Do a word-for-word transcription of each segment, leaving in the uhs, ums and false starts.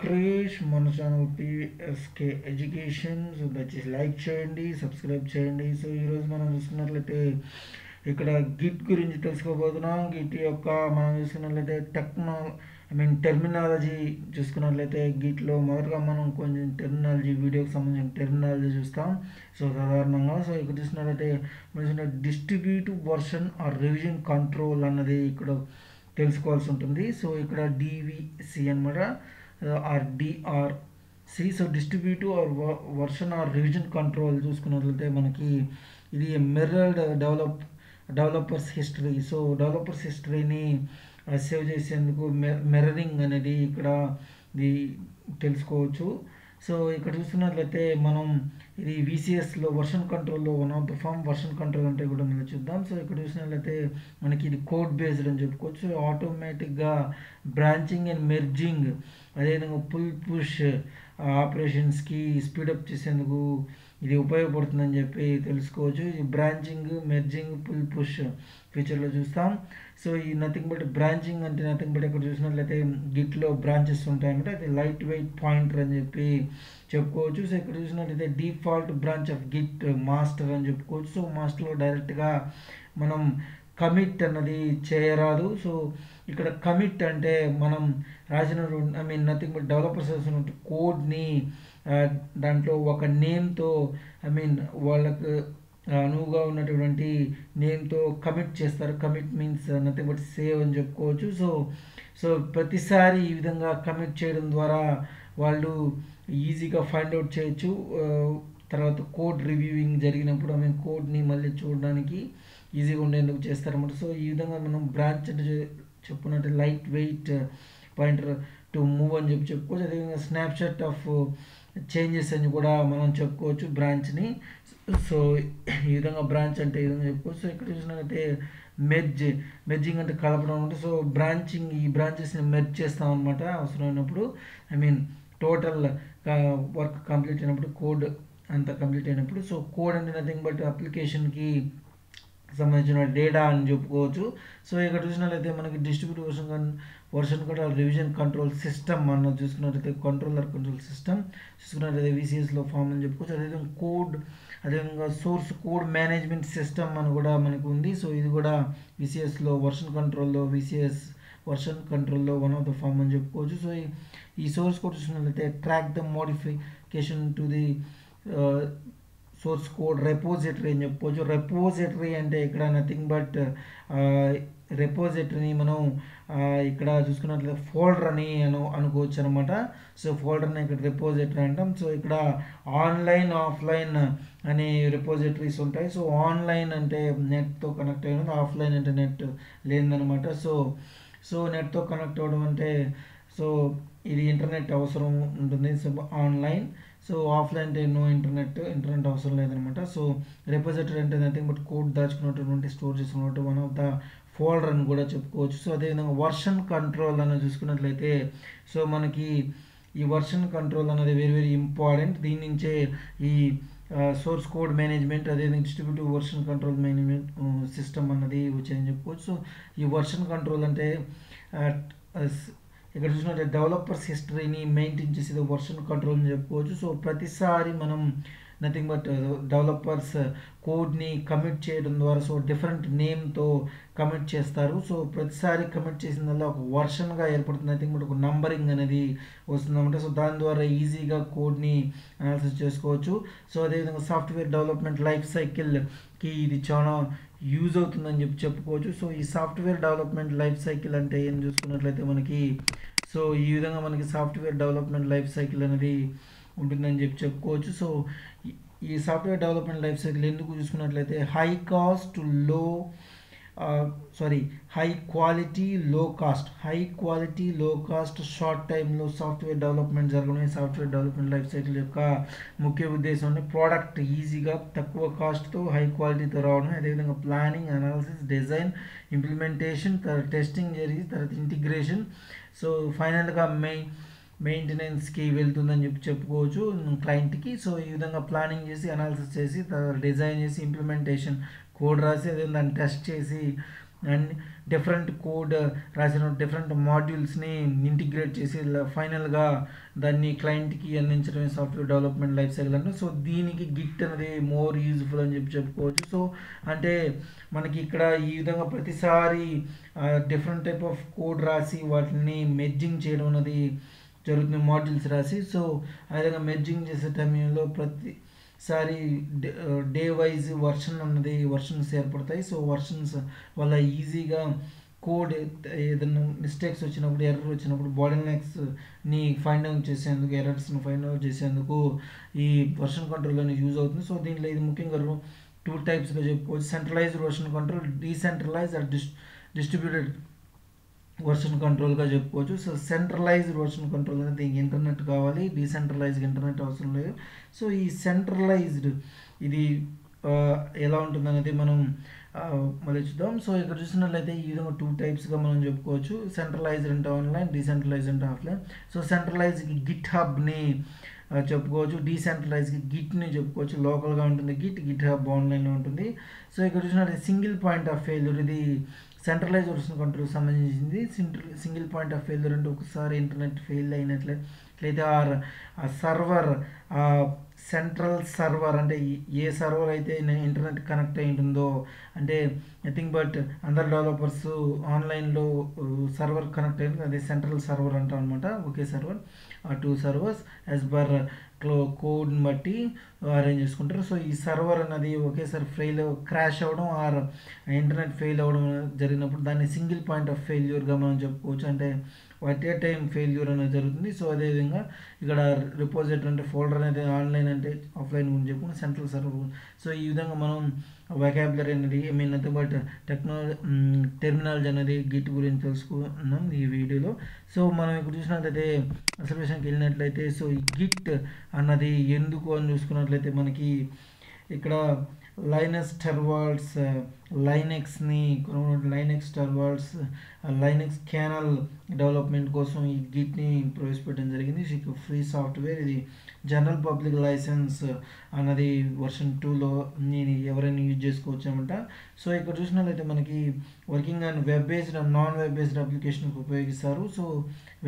క్రేష్ మన channel PSK education. So దయచేసి like చేయండి, సబ్స్క్రైబ్ చేయండి. సో ఈరోజు మనం చూసుకున్నట్లయితే ఇక్కడ గిట్ గురించి తెలుసుకోబోతున్నాం. గిట్ యొక్క మనం చూసుకున్నట్లయితే టెక్నో ఐ మీన్ టెర్మినాలజీ చూసుకున్నట్లయితే గిట్లో మొదటగా మనం కొంచెం టెర్మినాలజీ వీడియోకి సంబంధించిన టెర్మినాలజీ చూస్తాం. సో సాధారణంగా సో ఇక్కడ చూసినట్లయితే మనం distributive version or revision control అన్నది ఇక్కడ తెలుసుకోవాల్సి ఉంటుంది. సో ఇక్కడ డివిసి అనమాట or DRC. So distributive or version or revision control చూసుకున్నట్లయితే మనకి ఇది mirrored develop developers history. So developers హిస్టరీని సేవ్ చేసేందుకు మిర్రరింగ్ అనేది ఇక్కడ ఇది తెలుసుకోవచ్చు. సో ఇక్కడ చూస్తున్నట్లయితే మనం ఇది విసిఎస్లో వర్షన్ కంట్రోల్లో one of the form version control అంటే కూడా మనం చూద్దాం. సో ఇక్కడ చూసినట్లయితే మనకి ఇది కోడ్ బేస్డ్ అని చెప్పుకోవచ్చు. ఆటోమేటిక్గా బ్రాంచింగ్ అండ్ మెర్జింగ్ అదేవిధంగా పుల్ పుష్ ఆపరేషన్స్కి స్పీడప్ చేసేందుకు ఇది ఉపయోగపడుతుందని చెప్పి తెలుసుకోవచ్చు. ఇది బ్రాంచింగ్ మెర్జింగ్ పుల్ పుష్ ఫ్యూచర్లో చూస్తాం. సో ఈ నథింగ్ బట్ బ్రాంచింగ్ అంటే నథింగ్ బట్ ఇక్కడ చూసినట్లయితే గిట్లో బ్రాంచెస్ ఉంటాయన్నమాట. అది లైట్ వెయిట్ పాయింటర్ అని చెప్పి చెప్పుకోవచ్చు. సో ఇక్కడ చూసినట్లయితే default branch of Git master అని చెప్పుకోవచ్చు. సో మాస్టర్లో డైరెక్ట్గా మనం కమిట్ అన్నది చేయరాదు. సో ఇక్కడ కమిట్ అంటే మనం రాసిన I mean nothing but developers రాసినటువంటి కోడ్ని దాంట్లో ఒక నేమ్తో ఐ మీన్ వాళ్ళకు అనువుగా ఉన్నటువంటి నేమ్తో కమిట్ చేస్తారు. Commit means nothing but save అని చెప్పుకోవచ్చు. సో సో ప్రతిసారి ఈ విధంగా కమిట్ చేయడం ద్వారా వాళ్ళు ఈజీగా ఫైండ్ అవుట్ చేయొచ్చు. తర్వాత కోడ్ రివ్యూయింగ్ జరిగినప్పుడు ఐ మీన్ కోడ్ని మళ్ళీ చూడడానికి ఈజీగా ఉండేందుకు చేస్తారన్నమాట. సో ఈ విధంగా మనం బ్రాంచ్ అంటే చెప్పుకున్నట్టు light weight pointer to move అని చెప్పి చెప్పుకోవచ్చు. అదేవిధంగా స్నాప్షాట్ ఆఫ్ చేంజెస్ అని కూడా మనం చెప్పుకోవచ్చు బ్రాంచ్ని. సో ఈ విధంగా బ్రాంచ్ అంటే ఈ విధంగా చెప్పుకోవచ్చు. సో ఇక్కడ చూసినట్లయితే మెర్జ్ మెర్జింగ్ అంటే కలపడం అంటే. సో బ్రాంచింగ్ ఈ బ్రాంచెస్ని మెర్జ్ చేస్తాం అనమాట అవసరమైనప్పుడు. I mean total work complete అయినప్పుడు కోడ్ అంతా కంప్లీట్ అయినప్పుడు. సో కోడ్ అంటే నథింగ్ బట్ అప్లికేషన్కి సంబంధించిన డేటా అని చెప్పుకోవచ్చు. సో ఇక్కడ చూసినట్లయితే మనకి డిస్ట్రిబ్యూట్ వర్షన్ వర్షన్ కూడా రివిజన్ కంట్రోల్ సిస్టమ్ మనం చూసుకున్నట్లయితే కంట్రోలర్ కంట్రోల్ సిస్టమ్ చూసుకున్నట్లయితే విసిఎస్లో ఫామ్ అని చెప్పుకోవచ్చు. అదేవిధంగా కోడ్ అదేవిధంగా సోర్స్ కోడ్ మేనేజ్మెంట్ సిస్టమ్ అని కూడా మనకు ఉంది. సో ఇది కూడా విసిఎస్లో వర్షన్ కంట్రోల్లో విసిఎస్ వర్షన్ కంట్రోల్లో వన్ ఆఫ్ ద ఫామ్ అని చెప్పుకోవచ్చు. సో ఈ సోర్స్ కోడ్ చూసినట్లయితే track the modification to the source code repository అని చెప్పుకోవచ్చు. రెపోజిటరీ అంటే ఇక్కడ నథింగ్ బట్ రెపోజిటరీని మనం ఇక్కడ చూసుకున్నట్లయితే ఫోల్డర్ అని అను అనుకోవచ్చు అనమాట. సో ఫోల్డర్ని ఇక్కడ రెపోజిటరీ అంటాం. సో ఇక్కడ ఆన్లైన్ ఆఫ్లైన్ అనే రెపోజిటరీస్ ఉంటాయి. సో ఆన్లైన్ అంటే నెట్తో కనెక్ట్ అయినది, ఆఫ్లైన్ అంటే నెట్ లేదనమాట. సో సో నెట్తో కనెక్ట్ అవ్వడం అంటే సో ఇది ఇంటర్నెట్ అవసరం ఉంటుంది. సో ఆన్లైన్ సో ఆఫ్లైన్ అంటే నో ఇంటర్నెట్ ఇంటర్నెట్ అవసరం లేదనమాట. సో రిపోజిటరీ అంటే నథింగ్ బట్ కోడ్ దాచుకున్నటువంటి స్టోర్ చేసుకున్నట్టు వన్ ఆఫ్ ద ఫోల్డర్ అని కూడా చెప్పుకోవచ్చు. సో అదేవిధంగా వర్షన్ కంట్రోల్ అనేది చూసుకున్నట్లయితే సో మనకి ఈ వర్షన్ కంట్రోల్ అనేది వెరీ వెరీ ఇంపార్టెంట్. దీని నుంచే ఈ సోర్స్ కోడ్ మేనేజ్మెంట్ అదేవిధంగా distributive version control management system అన్నది వచ్చాయని చెప్పుకోవచ్చు. సో ఈ వర్షన్ కంట్రోల్ అంటే ఇక్కడ చూసినట్లయితే డెవలపర్స్ హిస్టరీని మెయింటైన్ చేసేది వర్షన్ కంట్రోల్ అని చెప్పుకోవచ్చు. సో ప్రతిసారి మనం నథింగ్ బట్ డెవలపర్స్ కోడ్ని కమిట్ చేయడం ద్వారా సో డిఫరెంట్ నేమ్తో కమిట్ చేస్తారు. సో ప్రతిసారి కమిట్ చేసినల్లా ఒక వర్షన్గా ఏర్పడుతుంది. నథింగ్ బట్ ఒక నంబరింగ్ అనేది వస్తుందన్నమాట. సో దాని ద్వారా ఈజీగా కోడ్ని అనాలిసిస్ చేసుకోవచ్చు. సో అదేవిధంగా సాఫ్ట్వేర్ డెవలప్మెంట్ లైఫ్ సైకిల్కి ఇది చాలా యూజ్ అవుతుందని చెప్పి చెప్పుకోవచ్చు. సో ఈ సాఫ్ట్వేర్ డెవలప్మెంట్ లైఫ్ సైకిల్ అంటే ఏం చూసుకున్నట్లయితే మనకి సో ఈ విధంగా మనకి సాఫ్ట్వేర్ డెవలప్మెంట్ లైఫ్ సైకిల్ అనేది ఉంటుందని చెప్పి చెప్పుకోవచ్చు. సో ఈ సాఫ్ట్వేర్ డెవలప్మెంట్ లైఫ్ సైకిల్ ఎందుకు చూసుకున్నట్లయితే high cost low sorry high quality low cost high quality low cost short టైంలో సాఫ్ట్వేర్ డెవలప్మెంట్ జరగడం సాఫ్ట్వేర్ డెవలప్మెంట్ లైఫ్ సైకిల్ యొక్క ముఖ్య ఉద్దేశం. అంటే ప్రోడక్ట్ ఈజీగా తక్కువ కాస్ట్తో హై క్వాలిటీతో రావడం, అదేవిధంగా ప్లానింగ్ అనాలిసిస్ డిజైన్ ఇంప్లిమెంటేషన్ తర్వాత టెస్టింగ్ జరిగి తర్వాత ఇంటిగ్రేషన్ సో ఫైనల్గా మెయిన్ మెయింటెనెన్స్కి వెళ్తుందని చెప్పి చెప్పుకోవచ్చు క్లయింట్కి. సో ఈ విధంగా ప్లానింగ్ చేసి అనాలిసిస్ చేసి డిజైన్ చేసి ఇంప్లిమెంటేషన్ కోడ్ రాసి అదేవిధంగా దాన్ని టెస్ట్ చేసి and different code రాసిన different modules ని integrate చేసి final గా దాన్ని client కి అందించడమే సాఫ్ట్వేర్ డెవలప్మెంట్ లైఫ్ సైకిల్ అంటే సో దీనికి git అనేది more useful అని చెప్పి చెప్పుకోవచ్చు సో అంటే మనకి ఇక్కడ ఈ విధంగా ప్రతిసారి different type of code రాసి వాటిని merging చేయడం అనేది జరుగుతుంది modules రాసి సో ఆ విధంగా merging చేసే టైంలో ప్రతి Sorry, day wise version on the versions airport. So versions while easy ga code mistakes which no error which no bottlenecks ni find out chesenduk errors no find out chesenduk ee version control ani use avutundi so deenlo idi mukkanga two types ga cheppochu centralized version control decentralized or dist distributed version control ga cheppochu so centralized version control anade internet kavali decentralized internet avasaram ledhu so ee centralized idi ela untundi anade manam malli chudam so ikkada chustunnallaithe ee vidhanga two types ga manam cheppochu centralized ante online decentralized ante offline so centralized github ni చెప్పుకోవచ్చు decentralize Git ని చెప్పుకోవచ్చు local గా ఉంటుంది Git Git hub online లో ఉంటుంది so ఇక్కడ చూసినారు single point of failure ఇది సెంట్రలైజ్ వర్షన్ కంట్రోల్ సంబంధించింది సింగిల్ పాయింట్ ఆఫ్ ఫెయిల్యూర్ అంటే ఒకసారి ఇంటర్నెట్ ఫెయిల్ అయినట్లయితే ఆ సర్వర్ ఆ సెంట్రల్ సర్వర్ అంటే ఏ సర్వర్ అయితే ఇంటర్నెట్ కనెక్ట్ అయి ఉంటుందో అంటే నథింగ్ బట్ అందర్ డెవలపర్స్ ఆన్లైన్ లో సర్వర్ కనెక్ట్ అయింది అది సెంట్రల్ సర్వర్ అంటాం అన్నమాట ఒకే సర్వర్ ఆ two servers as per code ని బట్టి అరేంజ్ చేసుకుంటారు సో ఈ సర్వర్ అనేది ఒకేసారి ఫెయిల్ క్రాష్ అవడం ఆర్ ఇంటర్నెట్ ఫెయిల్ అవడం జరిగినప్పుడు దాన్ని సింగిల్ పాయింట్ ఆఫ్ ఫెయిల్యూర్గా మనం చెప్పుకోవచ్చు అంటే వాట్ ఏ టైం ఫెయిల్యూర్ అనేది జరుగుతుంది సో అదేవిధంగా ఇక్కడ రిపోజిటరీ అంటే ఫోల్డర్ అనేది ఆన్లైన్ అంటే ఆఫ్లైన్ గురించి చెప్పుకుని సెంట్రల్ సర్వర్ సో ఈ విధంగా మనం వెకాబులరీ అనేది I mean nothing but technology terminology అనేది గిట్ గురించి తెలుసుకున్నాం ఈ వీడియోలో సో మనం ఇక్కడ చూసినట్లయితే అసర్వేషన్కి వెళ్ళినట్లయితే సో ఈ గిట్ అన్నది ఎందుకు అని చూసుకున్నట్లయితే మనకి ఇక్కడ లైనస్ టర్వాల్డ్స్ లైనెక్స్ని కొనుగోలు Linux Torvalds Linux kernel development కోసం ఈ గిట్ని ప్రవేశపెట్టడం జరిగింది ఇది ఫ్రీ సాఫ్ట్వేర్ ఇది జనరల్ పబ్లిక్ లైసెన్స్ అన్నది వర్షన్ టూలో నేను ఎవరైనా యూజ్ చేసుకోవచ్చు అనమాట సో ఇక్కడ చూసినట్లయితే మనకి working and web based and non web based అప్లికేషన్కి ఉపయోగిస్తారు సో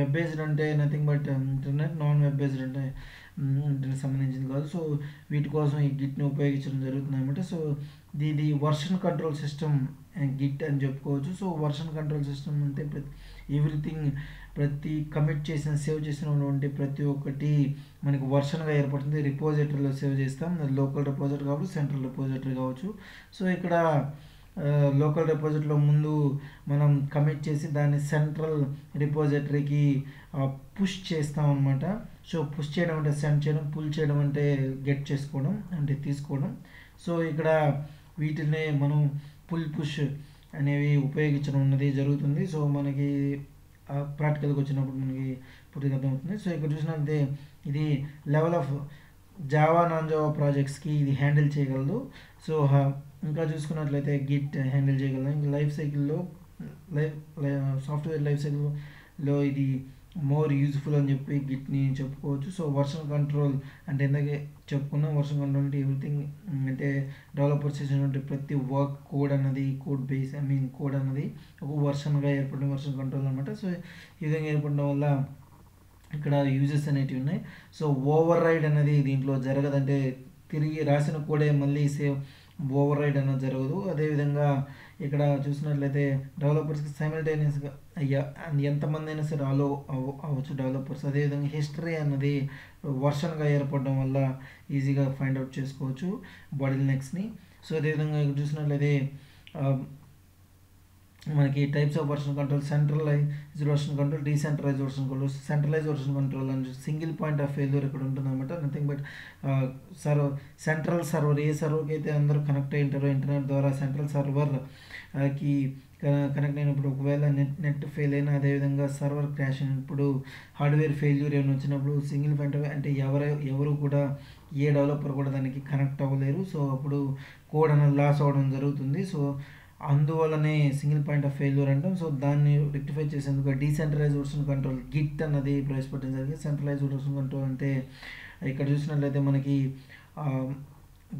వెబ్ బేస్డ్ అంటే nothing but internet non web based అంటే దీనికి సంబంధించింది కాదు సో వీటి కోసం ఈ గిట్ని ఉపయోగించడం జరుగుతుంది అనమాట సో ఇది వర్షన్ కంట్రోల్ సిస్టమ్ గిట్ అని చెప్పుకోవచ్చు సో వర్షన్ కంట్రోల్ సిస్టమ్ అంటే ప్రతి ఎవ్రీథింగ్ ప్రతి కమిట్ చేసిన సేవ్ చేసినటువంటి ప్రతి ఒక్కటి మనకి వర్షన్గా ఏర్పడుతుంది రిపోజిటరీలో సేవ్ చేస్తాం లోకల్ రిపోజిటరీ కావచ్చు సెంట్రల్ రిపోజిటరీ కావచ్చు సో ఇక్కడ లోకల్ రిపోజిటరీలో ముందు మనం కమిట్ చేసి దాన్ని సెంట్రల్ రిపోజిటరీకి పుష్ చేస్తాం అన్నమాట సో పుష్ చేయడం అంటే సెండ్ చేయడం పుల్ చేయడం అంటే గెట్ చేసుకోవడం అంటే తీసుకోవడం సో ఇక్కడ వీటినే మనం పుల్ పుష్ అనేవి ఉపయోగించడం అనేది జరుగుతుంది సో మనకి ప్రాక్టికల్కి వచ్చినప్పుడు మనకి పూర్తిగా అర్థమవుతుంది సో ఇక్కడ చూసినట్లయితే ఇది level of Java non Java ప్రాజెక్ట్స్కి ఇది హ్యాండిల్ చేయగలదు సో ఇంకా చూసుకున్నట్లయితే గిట్ హ్యాండిల్ చేయగలదు ఇంకా లైఫ్ సైకిల్లో లైఫ్ సాఫ్ట్వేర్ లైఫ్ సైకిల్లో ఇది మోర్ యూజ్ఫుల్ అని చెప్పి గిట్ని చెప్పుకోవచ్చు సో వర్షన్ కంట్రోల్ అంటే ఇందాకే చెప్పుకున్నాం వర్షన్ కంట్రోల్ అంటే ఎవ్రీథింగ్ అంటే డెవలపర్ చేసినటువంటి ప్రతి వర్క్ కోడ్ అన్నది code base I mean code అన్నది ఒక వర్షన్గా ఏర్పడిన వర్షన్ కంట్రోల్ అనమాట సో ఈ విధంగా ఏర్పడడం వల్ల ఇక్కడ యూజెస్ అనేటివి ఉన్నాయి సో ఓవర్ రైడ్ అనేది దీంట్లో జరగదంటే తిరిగి రాసిన కోడే మళ్ళీ సేవ్ ఓవర్ రైడ్ అనేది జరగదు అదేవిధంగా ఇక్కడ చూసినట్లయితే డెవలపర్స్కి సైమల్టేనియస్గా అయ్యా ఎంతమంది అయినా సరే అలో అవ్వచ్చు డెవలపర్స్ అదేవిధంగా హిస్టరీ అన్నది వర్షన్గా ఏర్పడడం వల్ల ఈజీగా ఫైండ్ అవుట్ చేసుకోవచ్చు బాటిల్ నెక్స్ని సో అదేవిధంగా ఇక్కడ చూసినట్లయితే మనకి types of version control centralize version control decentralize version control centralize version control అని సింగిల్ పాయింట్ ఆఫ్ ఫెయిల్యూర్ ఇక్కడ ఉంటుంది అనమాట nothing but server central server ఏ సర్వర్కి అయితే అందరూ కనెక్ట్ అయి ఉంటారో ఇంటర్నెట్ ద్వారా సెంట్రల్ సర్వర్కి కనెక్ట్ అయినప్పుడు ఒకవేళ నెట్ నెట్ ఫెయిల్ అయినా అదేవిధంగా సర్వర్ క్రాష్ అయినప్పుడు హార్డ్వేర్ ఫెయిల్యూర్ ఏమైనా వచ్చినప్పుడు సింగిల్ పాయింట్ ఆఫ్ అంటే ఎవరు ఎవరు కూడా ఏ డెవలపర్ కూడా దానికి కనెక్ట్ అవ్వలేరు సో అప్పుడు కోడ్ అనేది లాస్ అవ్వడం జరుగుతుంది సో అందువల్లనే సింగిల్ పాయింట్ ఆఫ్ ఫెయిల్యూర్ అంటాం సో దాన్ని రెక్టిఫై చేసేందుకు డీసెంట్రలైజ్ వర్షన్ కంట్రోల్ గిట్ అన్నది ప్రవేశపెట్టడం జరిగింది సెంట్రలైజ్ వర్షన్ కంట్రోల్ అంటే ఇక్కడ చూసినట్లయితే మనకి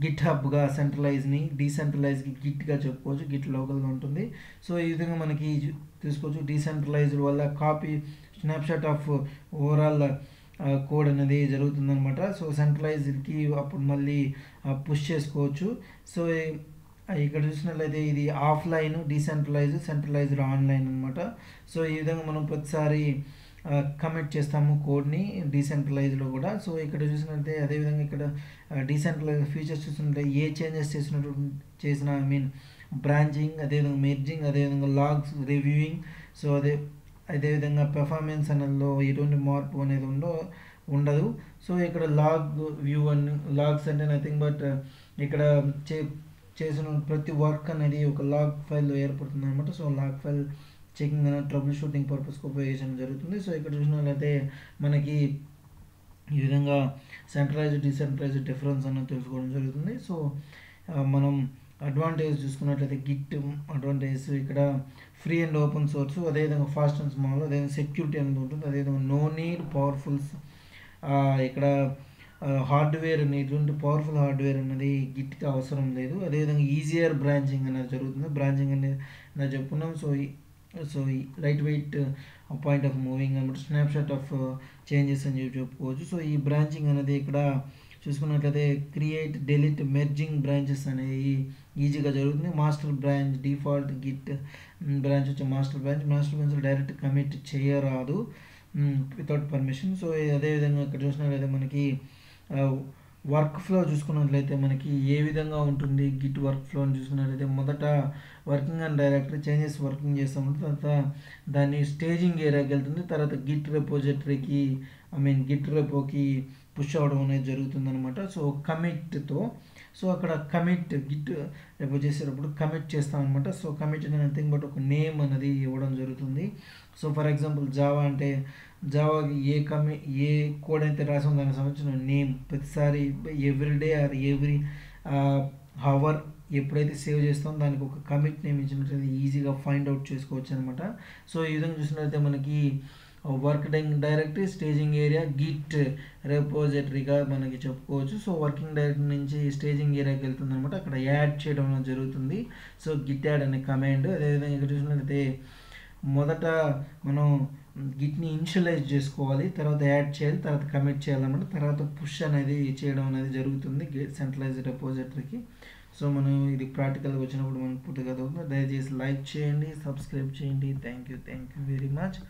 GitHub ga centralized ni decentralized git ga cheppochu git local ga untundi so ee vidhanga manaki teesukochu decentralized valla copy snapshot of overall uh, code anadi jarugutund anamata so centralized ki appudu malli uh, push chesukochu so ee ఇక్కడ చూసినట్లయితే ఇది offline decentralized centralized online అన్నమాట so ఈ విధంగా మనం ప్రతిసారి commit చేస్తాము code ని డీసెంట్రలైజ్డ్ లో కూడా సో ఇక్కడ చూసినట్లయితే అదే విధంగా ఇక్కడ డీసెంట్రలైజ్డ్ ఫీచర్స్ చూస్తుంటే ఏ చేంజెస్ చేసినట్టు చేసిన ఐ మీన్ బ్రాంచింగ్ అదే విధంగా మెర్జింగ్ అదే విధంగా లాగ్స్ రివ్యూయింగ్ సో అదే అదే విధంగా పెర్ఫార్మెన్స్ అనల్లో ఎటువంటి మార్పు అనేది ఉండో ఉండదు సో ఇక్కడ లాగ్ వ్యూ అండ్ లాగ్స్ అంటే నథింగ్ బట్ ఇక్కడ చే చేసిన ప్రతి వర్క్ అనేది ఒక లాగ్ ఫైల్ ఏర్పడుతుంది అన్నమాట సో లాగ్ ఫైల్ చెకింగ్ అన్న ట్రబుల్ షూటింగ్ పర్పస్ కు ఉపయోగించడం జరుగుతుంది సో ఇక్కడ చూసినట్లయితే మనకి ఈ విధంగా సెంట్రలైజ్డ్ డిసెంట్రలైజ్డ్ డిఫరెన్స్ అన్న తెలుసుకోవడం జరుగుతుంది సో మనం అడ్వాంటేజ్ చూసుకున్నట్లయితే గిట్ అడ్వాంటేజ్ ఇక్కడ ఫ్రీ అండ్ ఓపెన్ సోర్స్ అదే విధంగా ఫాస్ట్ అండ్ స్మాల్ అదే విధంగా సెక్యూరిటీ అనేది ఉంటుంది అదే విధంగా నో నీడ్ పవర్ఫుల్స్ ఇక్కడ హార్డ్వేర్ ఇటువంటి పవర్ఫుల్ హార్డ్వేర్ అనేది గిట్కి అవసరం లేదు అదేవిధంగా ఈజియర్ బ్రాంచింగ్ అనేది జరుగుతుంది బ్రాంచింగ్ అనేది నేను చెప్పుకున్నాం so so light weight point of moving అనమాట స్నాప్షాట్ ఆఫ్ చేంజెస్ అని చెప్పి చెప్పుకోవచ్చు సో ఈ బ్రాంచింగ్ అనేది ఇక్కడ చూసుకున్నట్లయితే క్రియేట్ డెలిట్ మెర్జింగ్ బ్రాంచెస్ అనేవి ఈజీగా జరుగుతుంది master branch default Git branch వచ్చే master branch master branch direct commit చేయరాదు వితౌట్ పర్మిషన్ సో అదేవిధంగా ఇక్కడ చూసినట్లయితే మనకి వర్క్ ఫ్లో చూసుకున్నట్లయితే మనకి ఏ విధంగా ఉంటుంది గిట్ వర్క్ ఫ్లో అని చూసుకున్నట్లయితే మొదట working and directory changes working చేస్తాము తర్వాత దాన్ని స్టేజింగ్ ఏరియాకి వెళ్తుంది తర్వాత గిట్ రిపోజిటరీకి ఐ మీన్ గిట్ రిపోకి పుష్ అవ్వడం అనేది జరుగుతుంది అనమాట సో కమిట్తో సో అక్కడ కమిట్ గిట్ రిపో చేసేటప్పుడు కమిట్ చేస్తాం అనమాట సో కమిట్ అనేది నథింగ్ బట్ ఒక నేమ్ అనేది ఇవ్వడం జరుగుతుంది సో ఫర్ ఎగ్జాంపుల్ జావా అంటే జావాకి ఏ కమి ఏ కోడ్ అయితే రాసాం దానికి సంబంధించిన నేమ్ ప్రతిసారి ఎవ్రీడే ఆర్ ఎవ్రీ హవర్ ఎప్పుడైతే సేవ్ చేస్తాం దానికి ఒక కమిట్ నేమ్ ఇచ్చినట్లయితే ఈజీగా ఫైండ్ అవుట్ చేసుకోవచ్చు అనమాట సో ఈ విధంగా చూసినట్లయితే మనకి working directory staging area Git రిపోజిటరీగా మనకి చెప్పుకోవచ్చు సో వర్కింగ్ డైరెక్టరీ నుంచి స్టేజింగ్ ఏరియాకి వెళ్తుంది అనమాట అక్కడ యాడ్ చేయడం జరుగుతుంది సో గిట్ యాడ్ అనే కమాండ్ అదేవిధంగా ఇక్కడ చూసినట్లయితే మొదట మనం గిట్ని ఇనిషియలైజ్ చేసుకోవాలి తర్వాత యాడ్ చేయాలి తర్వాత కమిట్ చేయాలన్నమాట తర్వాత పుష్ అనేది చేయడం అనేది జరుగుతుంది గిట్ సెంట్రలైజ్డ్ రిపోజిటరీకి సో మనం ఇది ప్రాక్టికల్గా వచ్చినప్పుడు మనం పూర్తిగా దయచేసి లైక్ చేయండి సబ్స్క్రైబ్ చేయండి thank you thank you very much